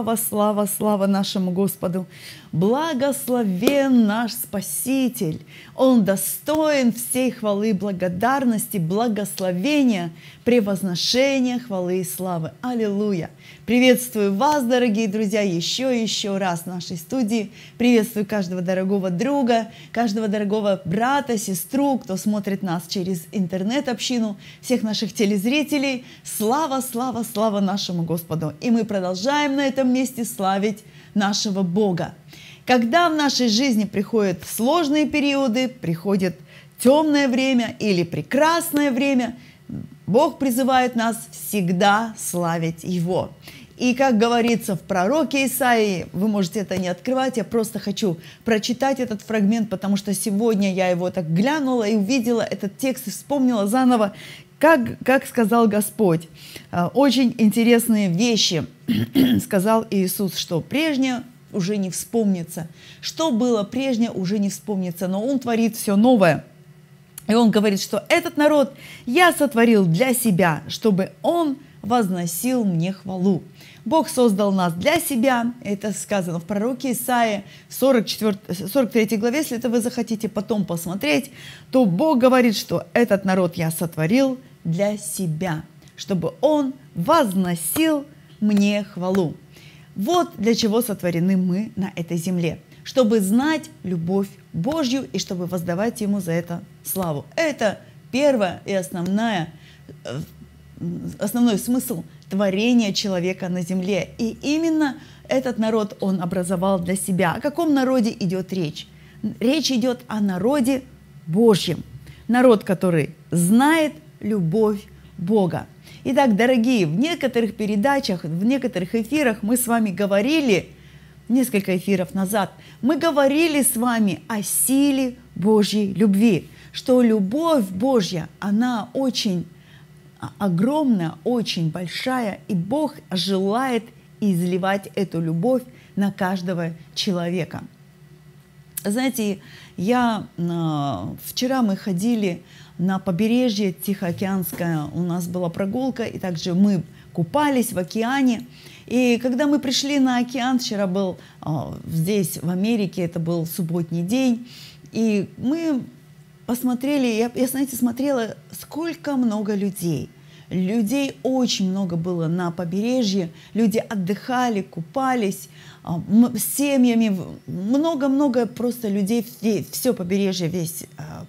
Слава, слава, слава нашему Господу! Благословен наш Спаситель! Он достоин всей хвалы, благодарности, благословения, превозношения, хвалы и славы. Аллилуйя! Приветствую вас, дорогие друзья, еще раз в нашей студии. Приветствую каждого дорогого друга, каждого дорогого брата, сестру, кто смотрит нас через интернет-общину, всех наших телезрителей. Слава, слава, слава нашему Господу! И мы продолжаем на этом месте славить нашего Бога. Когда в нашей жизни приходят сложные периоды, приходит темное время или прекрасное время, Бог призывает нас всегда славить Его. И как говорится в пророке Исаии, вы можете это не открывать, я просто хочу прочитать этот фрагмент, потому что сегодня я его так глянула и увидела этот текст и вспомнила заново, как сказал Господь. Очень интересные вещи сказал Иисус, что прежнее уже не вспомнится. Что было прежнее, уже не вспомнится, но Он творит все новое. И Он говорит, что этот народ я сотворил для себя, чтобы он возносил мне хвалу. Бог создал нас для себя, это сказано в пророке Исаии, в 43 главе, если это вы захотите потом посмотреть, то Бог говорит, что этот народ я сотворил для себя, чтобы он возносил мне хвалу. Вот для чего сотворены мы на этой земле, чтобы знать любовь Божью и чтобы воздавать Ему за это славу. Это первое и основной смысл творения человека на земле. И именно этот народ он образовал для себя. О каком народе идет речь? Речь идет о народе Божьем. Народ, который знает любовь Бога. Итак, дорогие, в некоторых передачах, в некоторых эфирах мы с вами говорили, несколько эфиров назад, мы говорили с вами о силе Божьей любви, что любовь Божья, она очень огромная, очень большая, и Бог желает изливать эту любовь на каждого человека. Знаете, вчера мы ходили на побережье Тихоокеанское, у нас была прогулка, и также мы купались в океане. И когда мы пришли на океан, вчера был здесь, в Америке, это был субботний день, и мы посмотрели, я, знаете, смотрела, сколько много людей. Людей очень много было на побережье, люди отдыхали, купались с семьями, много-много просто людей, все побережье, весь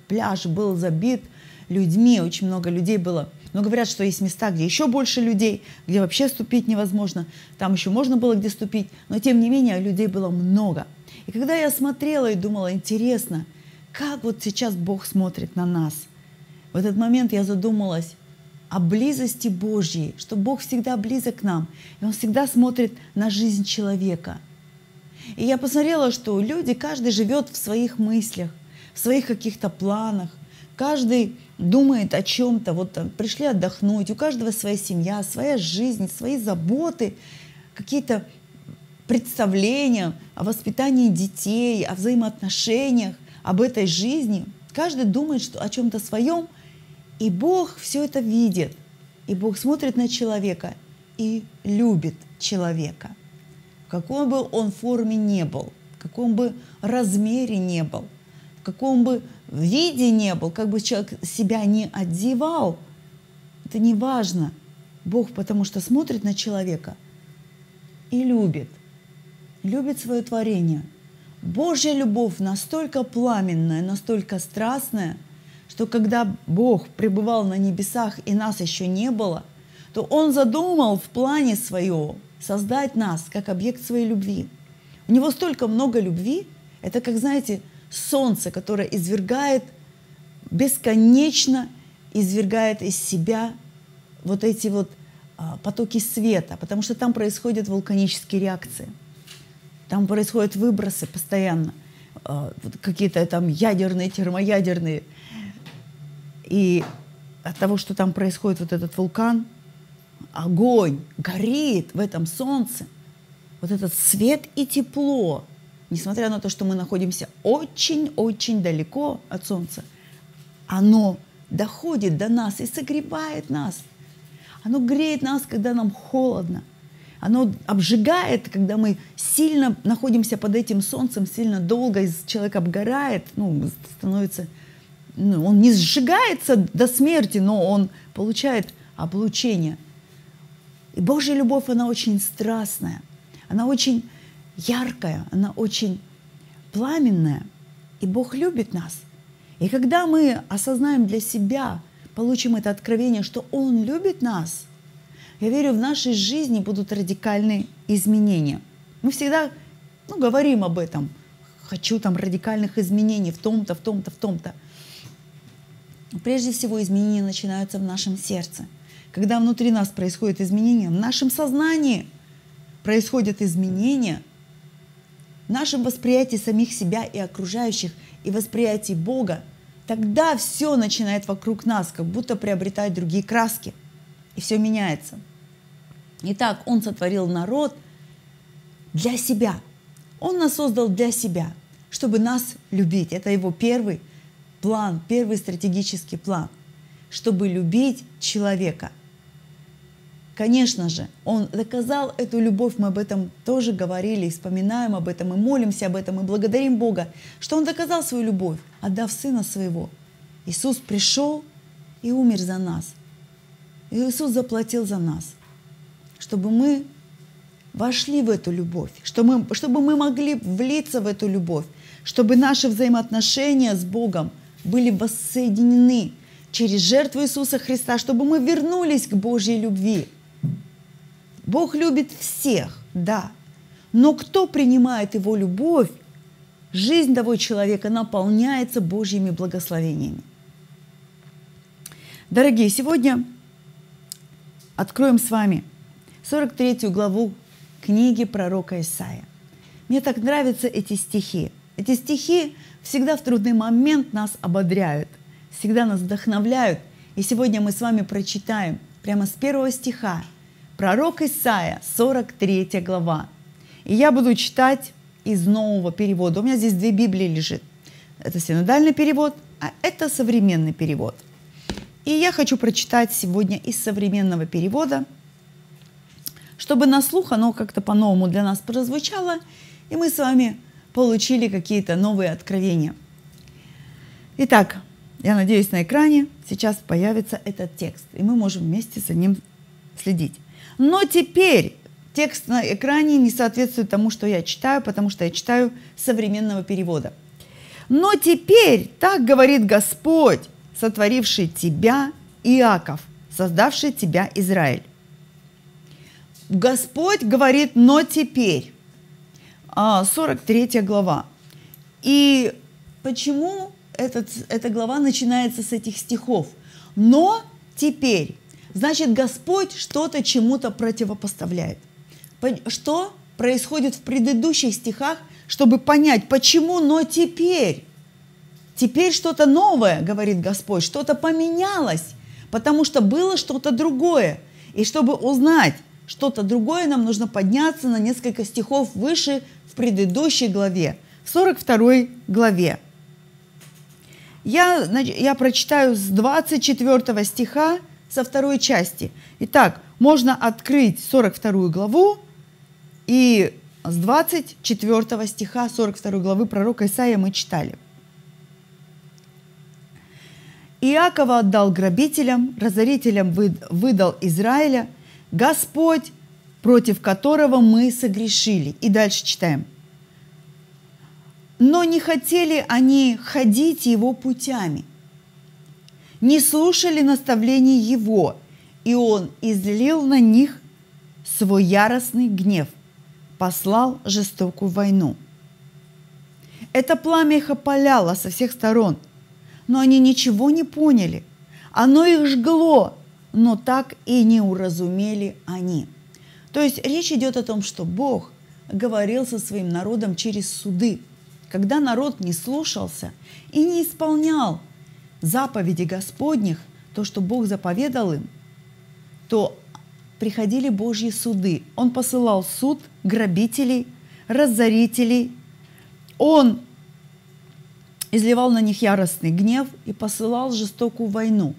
пляж был забит людьми, очень много людей было. Но говорят, что есть места, где еще больше людей, где вообще ступить невозможно, там еще можно было где ступить, но тем не менее людей было много. И когда я смотрела и думала, интересно, как вот сейчас Бог смотрит на нас, в этот момент я задумалась о близости Божьей, что Бог всегда близок к нам, и Он всегда смотрит на жизнь человека. И я посмотрела, что люди, каждый живет в своих мыслях, в своих каких-то планах, каждый думает о чем-то, вот пришли отдохнуть, у каждого своя семья, своя жизнь, свои заботы, какие-то представления о воспитании детей, о взаимоотношениях, об этой жизни. Каждый думает о чем-то своем, и Бог все это видит, и Бог смотрит на человека и любит человека. В каком бы он форме не был, в каком бы размере не был, в каком бы виде не был, как бы человек себя не одевал, это не важно. Бог потому что смотрит на человека и любит, свое творение. Божья любовь настолько пламенная, настолько страстная, что когда Бог пребывал на небесах и нас еще не было, то Он задумал в плане Своем создать нас как объект Своей любви. У Него столько много любви, это как, знаете, солнце, которое извергает, бесконечно извергает из себя вот эти вот потоки света, потому что там происходят вулканические реакции, там происходят выбросы постоянно, какие-то там ядерные, термоядерные. И от того, что там происходит вот этот вулкан, огонь горит в этом солнце. Вот этот свет и тепло, несмотря на то, что мы находимся очень-очень далеко от солнца, оно доходит до нас и согревает нас. Оно греет нас, когда нам холодно. Оно обжигает, когда мы сильно находимся под этим солнцем, сильно долго, и человек обгорает, ну, становится, ну, он не сжигается до смерти, но он получает облучение. И Божья любовь, она очень страстная, она очень яркая, она очень пламенная. И Бог любит нас. И когда мы осознаем для себя, получим это откровение, что Он любит нас, я верю, в нашей жизни будут радикальные изменения. Мы всегда, ну, говорим об этом. Хочу там радикальных изменений в том-то, в том-то, в том-то. Прежде всего, изменения начинаются в нашем сердце. Когда внутри нас происходят изменения, в нашем сознании происходят изменения, в нашем восприятии самих себя и окружающих, и восприятии Бога, тогда все начинает вокруг нас, как будто приобретает другие краски. И все меняется. Итак, Он сотворил народ для себя. Он нас создал для себя, чтобы нас любить. Это Его первый план, первый стратегический план, чтобы любить человека. Конечно же, Он доказал эту любовь, мы об этом тоже говорили, и вспоминаем об этом, и молимся об этом, и благодарим Бога, что Он доказал свою любовь, отдав Сына Своего. Иисус пришел и умер за нас. Иисус заплатил за нас, чтобы мы вошли в эту любовь, чтобы мы могли влиться в эту любовь, чтобы наши взаимоотношения с Богом были воссоединены через жертву Иисуса Христа, чтобы мы вернулись к Божьей любви. Бог любит всех, да, но кто принимает Его любовь, жизнь того человека наполняется Божьими благословениями. Дорогие, сегодня откроем с вами 43 главу книги пророка Исаии. Мне так нравятся эти стихи. Эти стихи всегда в трудный момент нас ободряют, всегда нас вдохновляют. И сегодня мы с вами прочитаем прямо с 1 стиха. Пророк Исаия, 43 глава. И я буду читать из нового перевода. У меня здесь 2 Библии лежит. Это синодальный перевод, а это современный перевод. И я хочу прочитать сегодня из современного перевода, чтобы на слух оно как-то по-новому для нас прозвучало, и мы с вами получили какие-то новые откровения. Итак, я надеюсь, на экране сейчас появится этот текст, и мы можем вместе за ним следить. Но теперь текст на экране не соответствует тому, что я читаю, потому что я читаю современного перевода. «Но теперь, так говорит Господь, сотворивший тебя, Иаков, создавший тебя, Израиль». Господь говорит, но теперь. 43 глава. И почему эта глава начинается с этих стихов? «Но теперь». Значит, Господь что-то чему-то противопоставляет. Что происходит в предыдущих стихах, чтобы понять, почему «но теперь»? Теперь что-то новое, говорит Господь, что-то поменялось, потому что было что-то другое. И чтобы узнать что-то другое, нам нужно подняться на несколько стихов выше в предыдущей главе, в 42 главе. Я прочитаю с 24 стиха, со второй части. Итак, можно открыть 42 главу и с 24 стиха 42 главы пророка Исаии мы читали. «Иакова отдал грабителям, разорителям выдал Израиля, Господь, против которого мы согрешили». И дальше читаем. «Но не хотели они ходить его путями, не слушали наставлений его, и он излил на них свой яростный гнев, послал жестокую войну. Это пламя их опаляло со всех сторон, но они ничего не поняли. Оно их жгло, но так и не уразумели они». То есть речь идет о том, что Бог говорил со своим народом через суды. Когда народ не слушался и не исполнял заповеди Господних, то, что Бог заповедал им, то приходили Божьи суды. Он посылал суд грабителей, разорителей. Он изливал на них яростный гнев и посылал жестокую войну.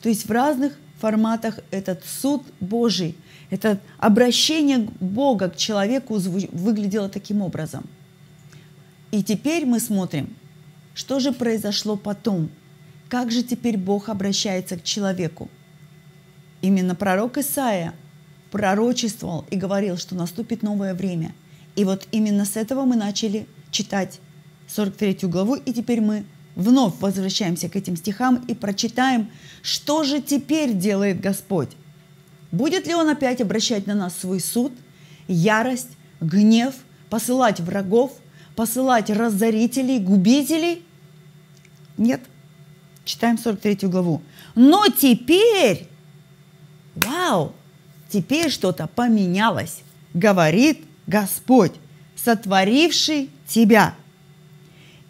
То есть в разных форматах этот суд Божий, Это обращение Бога к человеку выглядело таким образом. И теперь мы смотрим, что же произошло потом, как же теперь Бог обращается к человеку. Именно пророк Исаия пророчествовал и говорил, что наступит новое время. И вот именно с этого мы начали читать 43 главу, и теперь мы вновь возвращаемся к этим стихам и прочитаем, что же теперь делает Господь. Будет ли Он опять обращать на нас свой суд, ярость, гнев, посылать врагов, посылать разорителей, губителей? Нет. Читаем 43 главу. Но теперь, вау, теперь что-то поменялось, говорит Господь, сотворивший тебя.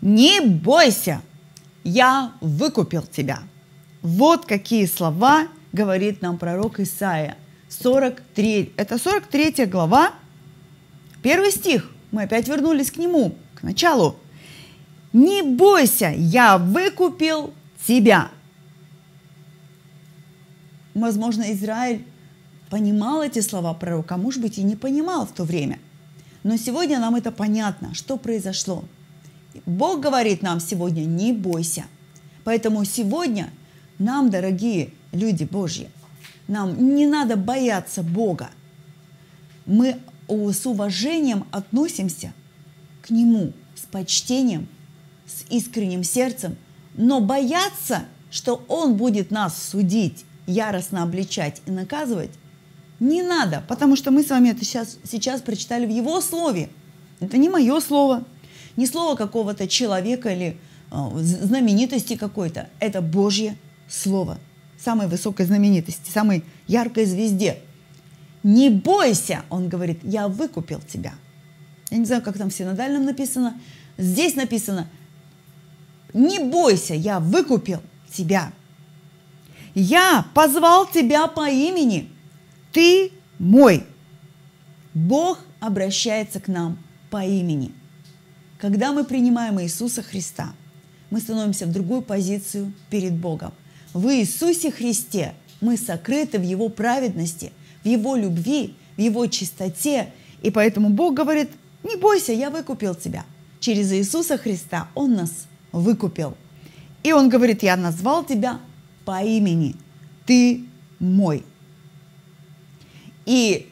Не бойся, я выкупил тебя. Вот какие слова говорит нам пророк Исаия. Это 43 глава, 1 стих. Мы опять вернулись к нему, к началу. Не бойся, я выкупил тебя. Возможно, Израиль понимал эти слова пророка, может быть, и не понимал в то время. Но сегодня нам это понятно, что произошло. Бог говорит нам сегодня: не бойся. Поэтому сегодня нам, дорогие люди Божьи, нам не надо бояться Бога. Мы с уважением относимся к Нему, с почтением, с искренним сердцем, но бояться, что Он будет нас судить, яростно обличать и наказывать, не надо, потому что мы с вами это сейчас прочитали в Его слове. Это не мое слово, не слово какого-то человека или знаменитости какой-то. Это Божье слово, самой высокой знаменитости, самой яркой звезде. Не бойся, Он говорит, я выкупил тебя. Я не знаю, как там в синодальном написано. Здесь написано: не бойся, я выкупил тебя. Я позвал тебя по имени, ты мой. Бог обращается к нам по имени. Когда мы принимаем Иисуса Христа, мы становимся в другую позицию перед Богом. В Иисусе Христе мы сокрыты в Его праведности, в Его любви, в Его чистоте. И поэтому Бог говорит: не бойся, я выкупил тебя. Через Иисуса Христа Он нас выкупил. И Он говорит: я назвал тебя по имени, ты мой. И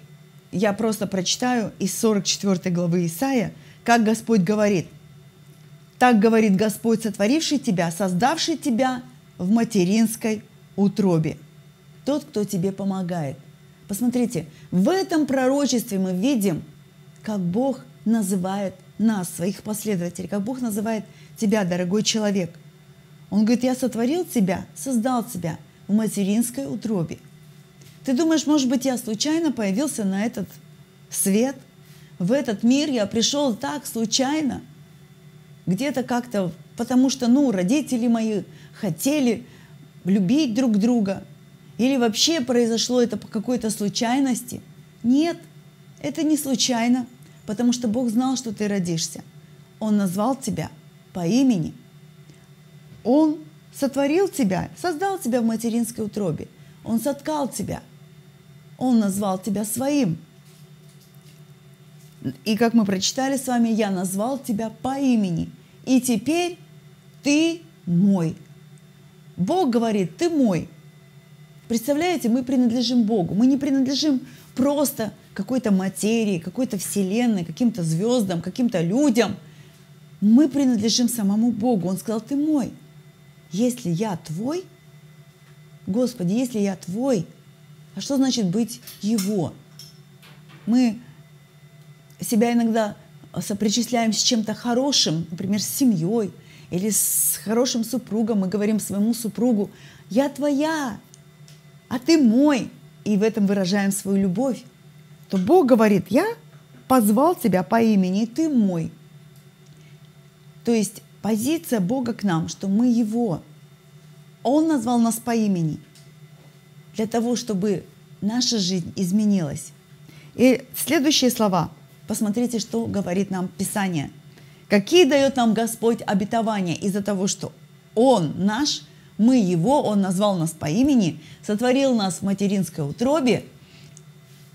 я просто прочитаю из 44 главы Исаия, как Господь говорит. Так говорит Господь, сотворивший тебя, создавший тебя в материнской утробе. Тот, кто тебе помогает. Посмотрите, в этом пророчестве мы видим, как Бог называет нас, своих последователей, как Бог называет тебя, дорогой человек. Он говорит: я сотворил тебя, создал тебя в материнской утробе. Ты думаешь, может быть, я случайно появился на этот свет, в этот мир, я пришел так случайно, где-то как-то, потому что, родители мои хотели любить друг друга, или вообще произошло это по какой-то случайности. Нет, это не случайно, потому что Бог знал, что ты родишься. Он назвал тебя по имени. Он сотворил тебя, создал тебя в материнской утробе. Он соткал тебя. Он назвал тебя своим. И как мы прочитали с вами, я назвал тебя по имени. И теперь ты мой. Бог говорит: ты мой. Представляете, мы принадлежим Богу. Мы не принадлежим просто какой-то материи, какой-то вселенной, каким-то звездам, каким-то людям. Мы принадлежим самому Богу. Он сказал: ты мой. Если я твой, Господи, если я твой, а что значит быть Его? Мы себя иногда сопричисляем с чем-то хорошим, например, с семьей или с хорошим супругом. Мы говорим своему супругу: я твоя, а ты мой. И в этом выражаем свою любовь. То Бог говорит: я позвал тебя по имени, и ты мой. То есть позиция Бога к нам, что мы Его. Он назвал нас по имени для того, чтобы наша жизнь изменилась. И следующие слова. Посмотрите, что говорит нам Писание. Какие дает нам Господь обетования из-за того, что Он наш, мы Его, Он назвал нас по имени, сотворил нас в материнской утробе.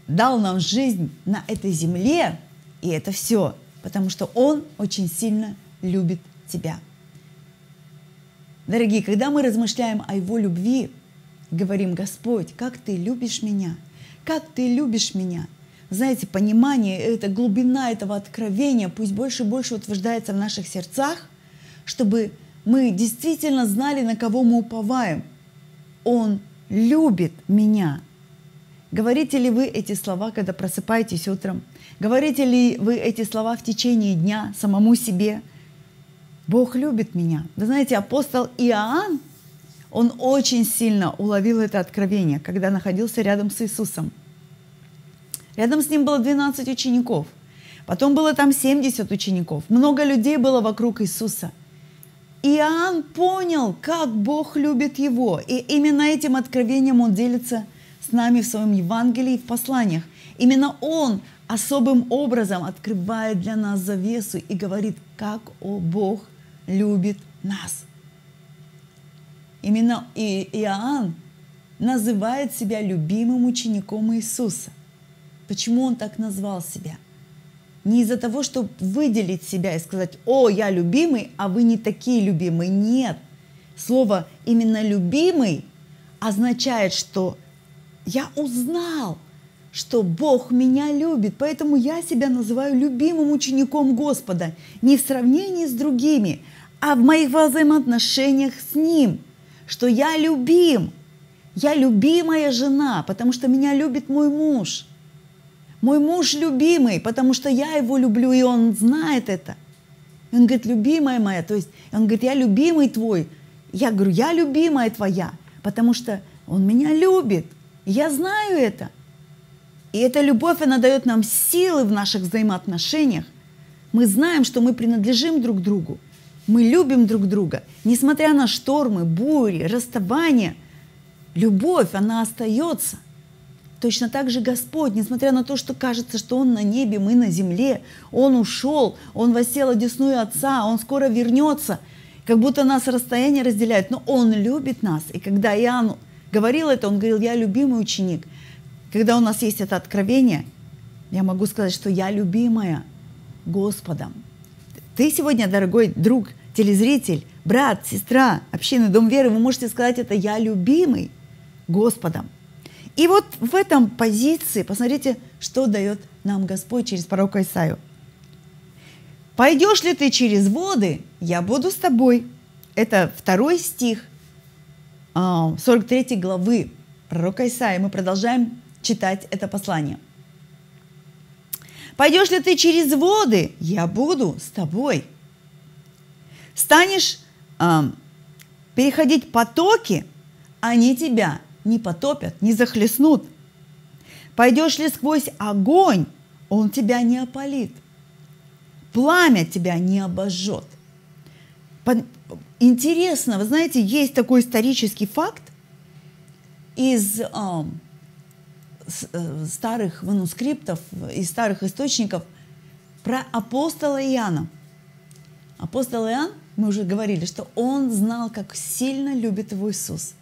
дал нам жизнь на этой земле, и это все, потому что Он очень сильно любит тебя. Дорогие, когда мы размышляем о Его любви, говорим: Господь, как Ты любишь меня, как Ты любишь меня. Знаете, понимание, эта глубина этого откровения пусть больше и больше утверждается в наших сердцах, чтобы мы действительно знали, на кого мы уповаем. Он любит меня. Говорите ли вы эти слова, когда просыпаетесь утром? Говорите ли вы эти слова в течение дня самому себе? Бог любит меня. Вы знаете, апостол Иоанн, он очень сильно уловил это откровение, когда находился рядом с Иисусом. Рядом с ним было 12 учеников, потом было там 70 учеников, много людей было вокруг Иисуса. Иоанн понял, как Бог любит его, и именно этим откровением он делится с нами в своем Евангелии и в посланиях. Именно он особым образом открывает для нас завесу и говорит, как Бог любит нас. Именно Иоанн называет себя любимым учеником Иисуса. Почему он так назвал себя? Не из-за того, чтобы выделить себя и сказать: «О, я любимый, а вы не такие любимые». Нет. Слово именно «любимый» означает, что я узнал, что Бог меня любит, поэтому я себя называю любимым учеником Господа. Не в сравнении с другими, а в моих взаимоотношениях с Ним, что я любим. Я любимая жена, потому что меня любит мой муж. Мой муж любимый, потому что я его люблю, и он знает это. Он говорит: любимая моя, то есть он говорит: я любимый твой. Я говорю: я любимая твоя, потому что он меня любит. Я знаю это. И эта любовь, она дает нам силы в наших взаимоотношениях. Мы знаем, что мы принадлежим друг другу. Мы любим друг друга. Несмотря на штормы, бури, расставания, любовь, она остается. Точно так же Господь, несмотря на то, что кажется, что Он на небе, мы на земле, Он ушел, Он воссел одесную Отца, Он скоро вернется, как будто нас расстояние разделяет, но Он любит нас. И когда Иоанн говорил это, он говорил: я любимый ученик. Когда у нас есть это откровение, я могу сказать, что я любимая Господом. Ты сегодня, дорогой друг, телезритель, брат, сестра, общины, дом веры, вы можете сказать это: я любимый Господом. И вот в этом позиции, посмотрите, что дает нам Господь через пророка Исаию. «Пойдешь ли ты через воды, я буду с тобой». Это 2 стих 43 главы пророка Исаии. Мы продолжаем читать это послание. «Пойдешь ли ты через воды, я буду с тобой. Станешь переходить потоки, они тебя не потопят, не захлестнут. Пойдешь ли сквозь огонь, он тебя не опалит. Пламя тебя не обожжет». Интересно, вы знаете, есть такой исторический факт из старых манускриптов, из старых источников про апостола Иоанна. Апостол Иоанн, мы уже говорили, что он знал, как сильно любит его Иисус.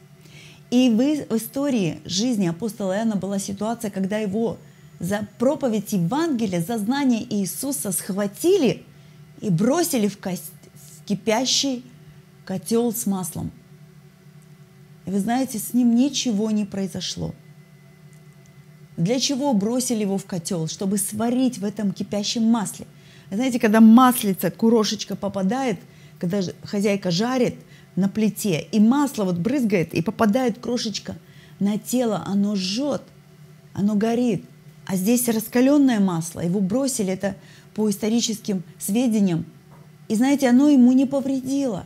И в истории жизни апостола Иоанна была ситуация, когда его за проповедь Евангелия, за знание Иисуса схватили и бросили в кипящий котел с маслом. И вы знаете, с ним ничего не произошло. Для чего бросили его в котел? Чтобы сварить в этом кипящем масле. Вы знаете, когда маслица, курошечка попадает, когда хозяйка жарит на плите, и масло вот брызгает, и попадает крошечка на тело, оно жжет, оно горит. А здесь раскаленное масло, его бросили, это по историческим сведениям. И знаете, оно ему не повредило,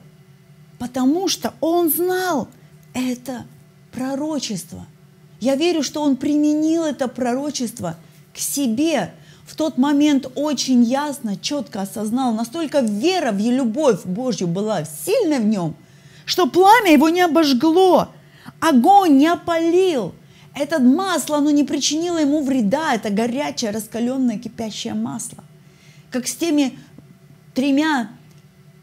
потому что он знал это пророчество. Я верю, что он применил это пророчество к себе. В тот момент очень ясно, четко осознал, настолько вера в любовь Божью была сильной в нем, что пламя его не обожгло, огонь не опалил. Это масло, оно не причинило ему вреда, это горячее, раскаленное, кипящее масло. Как с теми 3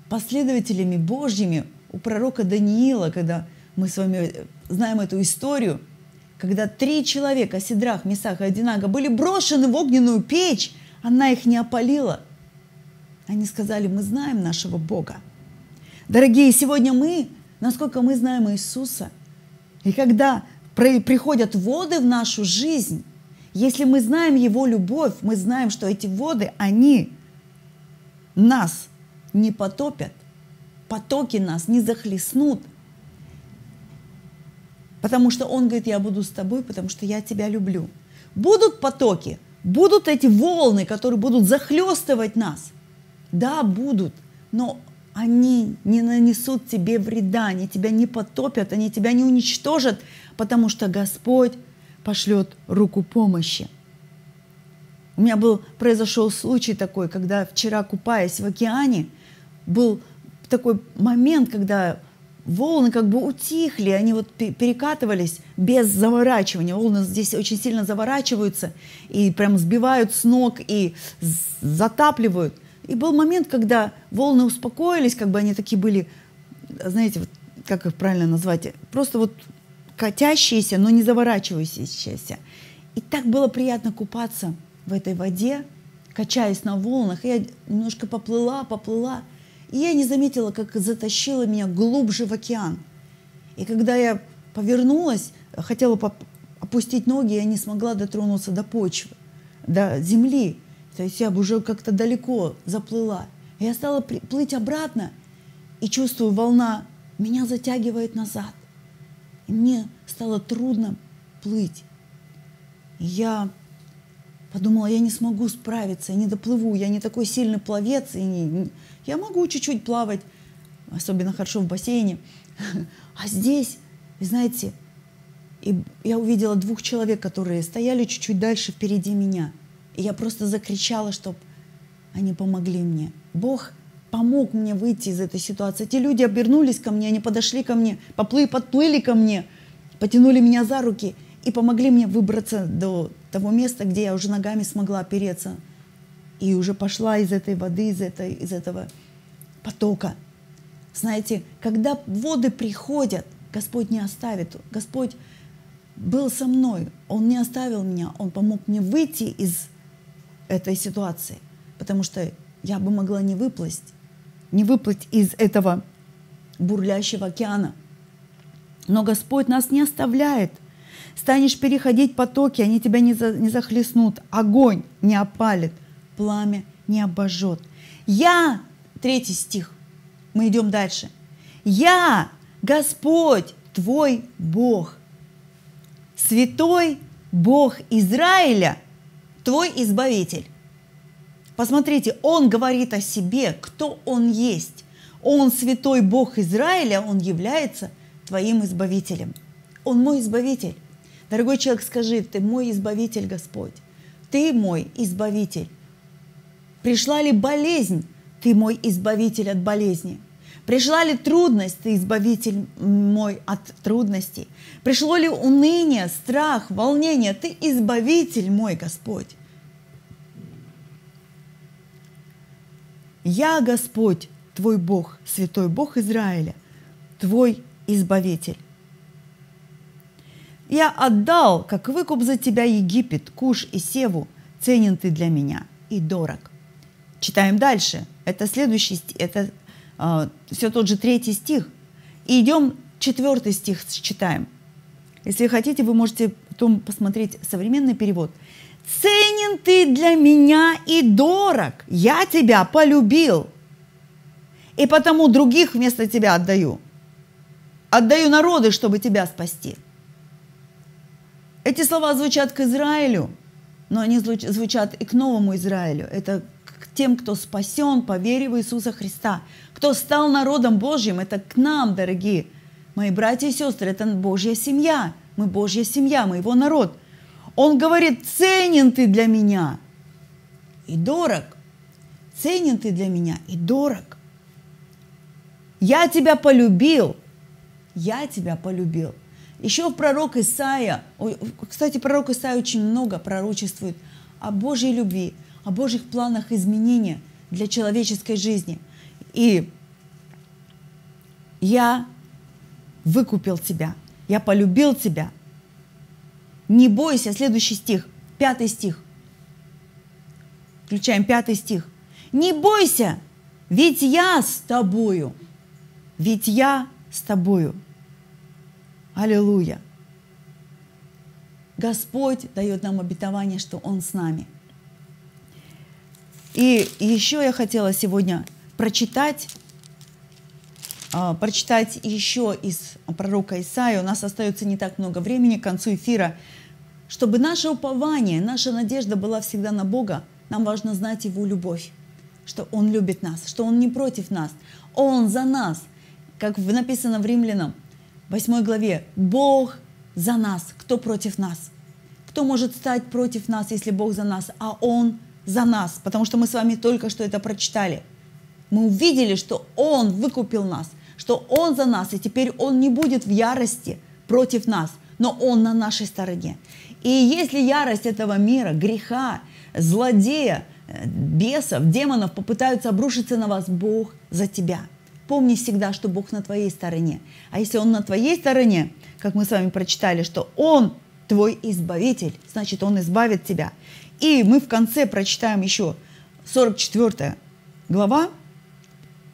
последователями Божьими у пророка Даниила, когда мы с вами знаем эту историю, Когда 3 человека, Сидрах, Месах и Абденаго, были брошены в огненную печь, она их не опалила. Они сказали: мы знаем нашего Бога. Дорогие, сегодня мы, насколько мы знаем Иисуса, и когда приходят воды в нашу жизнь, если мы знаем Его любовь, мы знаем, что эти воды, они нас не потопят, потоки нас не захлестнут. Потому что Он говорит: я буду с тобой, потому что я тебя люблю. Будут потоки, будут эти волны, которые будут захлестывать нас. Да, будут, но они не нанесут тебе вреда, они тебя не потопят, они тебя не уничтожат, потому что Господь пошлет руку помощи. У меня произошел случай такой, когда вчера, купаясь в океане, был такой момент, когда волны как бы утихли, они вот перекатывались без заворачивания. Волны здесь очень сильно заворачиваются и прям сбивают с ног и затапливают. И был момент, когда волны успокоились, как бы они такие были, знаете, вот, как их правильно назвать, просто вот катящиеся, но не заворачивающиеся. И так было приятно купаться в этой воде, качаясь на волнах. Я немножко поплыла. И я не заметила, как затащила меня глубже в океан. И когда я повернулась, хотела опустить ноги, я не смогла дотронуться до почвы, до земли. То есть я уже как-то далеко заплыла. Я стала плыть обратно и чувствую, волна меня затягивает назад. И мне стало трудно плыть. И я подумала: я не смогу справиться, я не доплыву, я не такой сильный пловец. Я могу чуть-чуть плавать, особенно хорошо в бассейне. А здесь, знаете, я увидела 2 человека, которые стояли чуть-чуть дальше впереди меня. И я просто закричала, чтобы они помогли мне. Бог помог мне выйти из этой ситуации. Эти люди обернулись ко мне, они подошли ко мне, подплыли ко мне, потянули меня за руки и помогли мне выбраться до того места, где я уже ногами смогла опереться. И уже пошла из этой воды, из этого потока. Знаете, когда воды приходят, Господь не оставит. Господь был со мной, Он не оставил меня, Он помог мне выйти из этой ситуации. Потому что я бы могла не выплыть из этого бурлящего океана. Но Господь нас не оставляет. Станешь переходить потоки, они тебя не захлестнут. Огонь не опалит, пламя не обожжет. 3 стих. Мы идем дальше. Я, Господь, твой Бог, святой Бог Израиля, твой Избавитель. Посмотрите, Он говорит о себе, кто Он есть. Он, святой Бог Израиля, Он является твоим Избавителем. Он мой Избавитель. Дорогой человек, скажи: ты мой Избавитель, Господь. Ты мой Избавитель. Пришла ли болезнь? Ты мой Избавитель от болезни. Пришла ли трудность? Ты Избавитель мой от трудностей. Пришло ли уныние, страх, волнение? Ты Избавитель мой, Господь. Я, Господь, твой Бог, святой Бог Израиля, твой Избавитель. Я отдал, как выкуп за тебя, Египет, Куш и Севу, ценен ты для меня и дорог. Читаем дальше. Это следующий, все тот же 3 стих. И идем 4 стих читаем. Если хотите, вы можете потом посмотреть современный перевод. Ценен ты для меня и дорог, я тебя полюбил, и потому других вместо тебя отдаю. Отдаю народы, чтобы тебя спасти. Эти слова звучат к Израилю, но они звучат и к новому Израилю. Это к тем, кто спасен по вере в Иисуса Христа, кто стал народом Божьим. Это к нам, дорогие мои братья и сестры, это Божья семья. Мы Божья семья, мы Его народ. Он говорит: ценен ты для меня и дорог. Ценен ты для меня и дорог. Я тебя полюбил. Я тебя полюбил. Еще пророк Исаия, кстати, пророк Исаия очень много пророчествует о Божьей любви, о Божьих планах изменения для человеческой жизни. И я выкупил тебя, я полюбил тебя. Не бойся, следующий стих, 5 стих. Включаем 5 стих. Не бойся, ведь я с тобою. Ведь я с тобою. Аллилуйя. Господь дает нам обетование, что Он с нами. И еще я хотела сегодня прочитать еще из пророка Исаии. У нас остается не так много времени к концу эфира. Чтобы наше упование, наша надежда была всегда на Бога, нам важно знать Его любовь, что Он любит нас, что Он не против нас, Он за нас. Как написано в Римлянам 8 главе, Бог за нас, кто против нас? Кто может стать против нас, если Бог за нас, а Он за нас? Потому что мы с вами только что это прочитали. Мы увидели, что Он выкупил нас, что Он за нас, и теперь Он не будет в ярости против нас, но Он на нашей стороне. И если ярость этого мира, греха, злодея, бесов, демонов попытаются обрушиться на вас, Бог за тебя. Помни всегда, что Бог на твоей стороне. А если Он на твоей стороне, как мы с вами прочитали, что Он твой избавитель, значит, Он избавит тебя. И мы в конце прочитаем еще 44 глава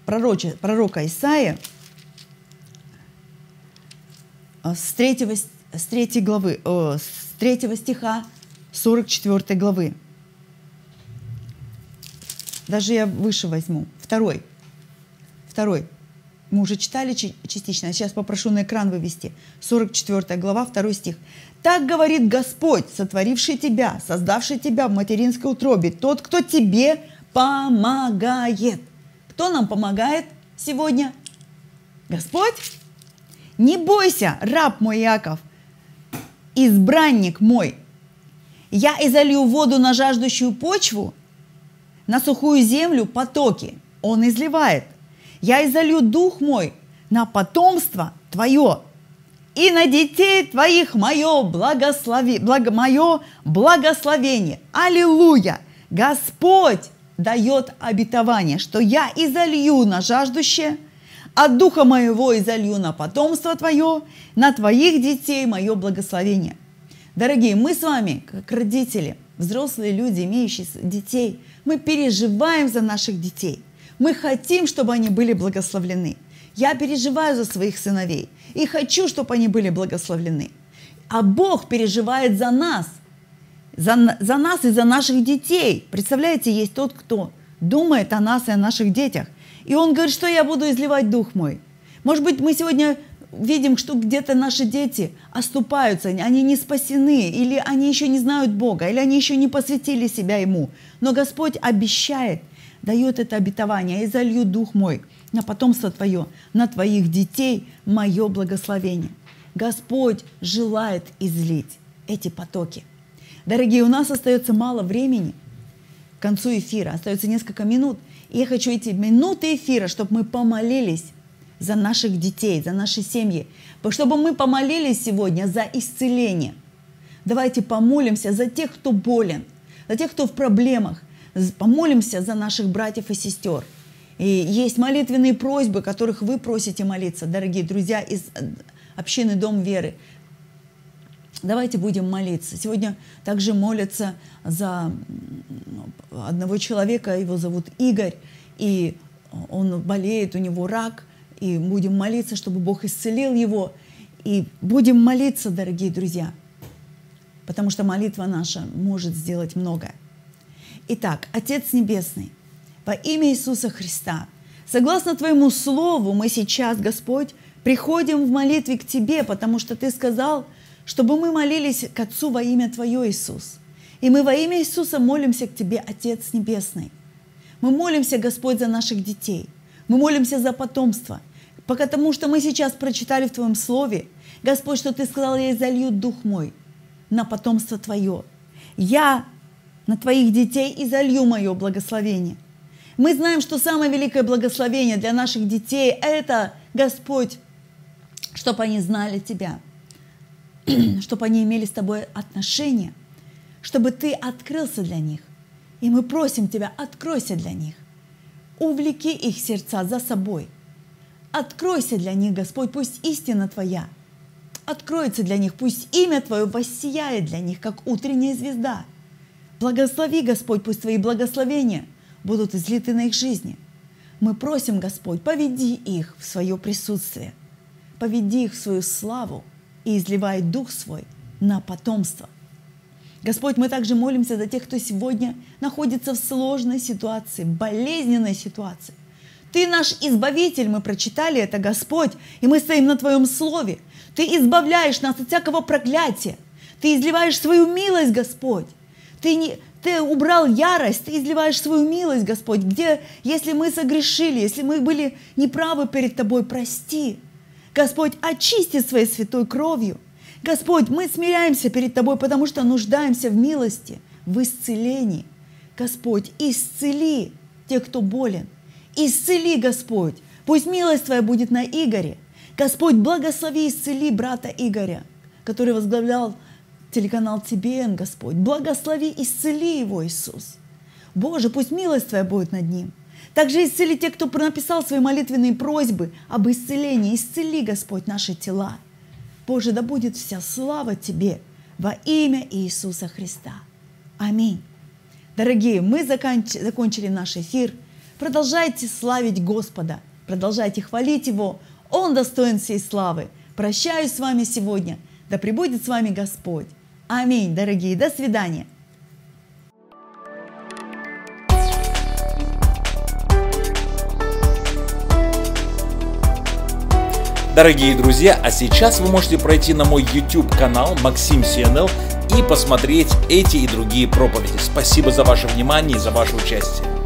пророка Исаии с 3 стиха 44 главы. Даже я выше возьму. Второй. Мы уже читали частично, а сейчас попрошу на экран вывести. 44 глава, 2 стих. «Так говорит Господь, сотворивший тебя, создавший тебя в материнской утробе, тот, кто тебе помогает». Кто нам помогает сегодня? Господь. «Не бойся, раб мой Иаков, избранник мой. Я изолью воду на жаждущую почву, на сухую землю потоки. Он изливает. Я изолью дух мой на потомство твое, и на детей твоих мое благословение». Аллилуйя! Господь дает обетование, что я изолью на жаждущее, от духа моего изолью на потомство твое, на твоих детей мое благословение. Дорогие, мы с вами, как родители, взрослые люди, имеющие детей, мы переживаем за наших детей. Мы хотим, чтобы они были благословлены. Я переживаю за своих сыновей и хочу, чтобы они были благословлены. А Бог переживает за нас, и за наших детей. Представляете, есть тот, кто думает о нас и о наших детях. И Он говорит, что я буду изливать дух мой. Может быть, мы сегодня видим, что где-то наши дети оступаются, они не спасены, или они еще не знают Бога, или они еще не посвятили себя Ему. Но Господь обещает, дает это обетование: «Я изолью дух мой на потомство твое, на твоих детей мое благословение». Господь желает излить эти потоки. Дорогие, у нас остается мало времени к концу эфира, остается несколько минут. И я хочу эти минуты эфира, чтобы мы помолились за наших детей, за наши семьи, чтобы мы помолились сегодня за исцеление. Давайте помолимся за тех, кто болен, за тех, кто в проблемах. Помолимся за наших братьев и сестер. И есть молитвенные просьбы, которых вы просите молиться, дорогие друзья из общины Дом Веры. Давайте будем молиться. Сегодня также молятся за одного человека, его зовут Игорь, и он болеет, у него рак, и будем молиться, чтобы Бог исцелил его. И будем молиться, дорогие друзья, потому что молитва наша может сделать многое. Итак, Отец Небесный, во имя Иисуса Христа, согласно Твоему Слову, мы сейчас, Господь, приходим в молитве к Тебе, потому что Ты сказал, чтобы мы молились к Отцу во имя Твое, Иисус. И мы во имя Иисуса молимся к Тебе, Отец Небесный. Мы молимся, Господь, за наших детей. Мы молимся за потомство. Потому что мы сейчас прочитали в Твоем Слове, Господь, что Ты сказал: «Я изолью дух мой на потомство Твое. Я на Твоих детей изолью мое благословение». Мы знаем, что самое великое благословение для наших детей – это, Господь, чтобы они знали Тебя, чтобы они имели с Тобой отношения, чтобы Ты открылся для них. И мы просим Тебя, откройся для них, увлеки их сердца за собой, откройся для них, Господь, пусть истина Твоя откроется для них, пусть имя Твое воссияет для них, как утренняя звезда. Благослови, Господь, пусть Твои благословения будут излиты на их жизни. Мы просим, Господь, поведи их в свое присутствие, поведи их в свою славу и изливай Дух Свой на потомство. Господь, мы также молимся за тех, кто сегодня находится в сложной ситуации, болезненной ситуации. Ты наш избавитель, мы прочитали это, Господь, и мы стоим на Твоем Слове. Ты избавляешь нас от всякого проклятия. Ты изливаешь свою милость, Господь. Ты убрал ярость, Ты изливаешь свою милость, Господь, где, если мы согрешили, если мы были неправы перед Тобой, прости. Господь, очисти своей святой кровью. Господь, мы смиряемся перед Тобой, потому что нуждаемся в милости, в исцелении. Господь, исцели тех, кто болен. Исцели, Господь, пусть милость Твоя будет на Игоре. Господь, благослови, исцели брата Игоря, который возглавлял телеканал ТБН, Господь. Благослови, исцели его, Иисус. Боже, пусть милость Твоя будет над ним. Также исцели тех, кто написал свои молитвенные просьбы об исцелении. Исцели, Господь, наши тела. Боже, да будет вся слава Тебе во имя Иисуса Христа. Аминь. Дорогие, мы закончили наш эфир. Продолжайте славить Господа, продолжайте хвалить Его. Он достоин всей славы. Прощаюсь с вами сегодня. Да пребудет с вами Господь. Аминь, дорогие. До свидания. Дорогие друзья, а сейчас вы можете пройти на мой YouTube-канал Максим CNL и посмотреть эти и другие проповеди. Спасибо за ваше внимание и за ваше участие.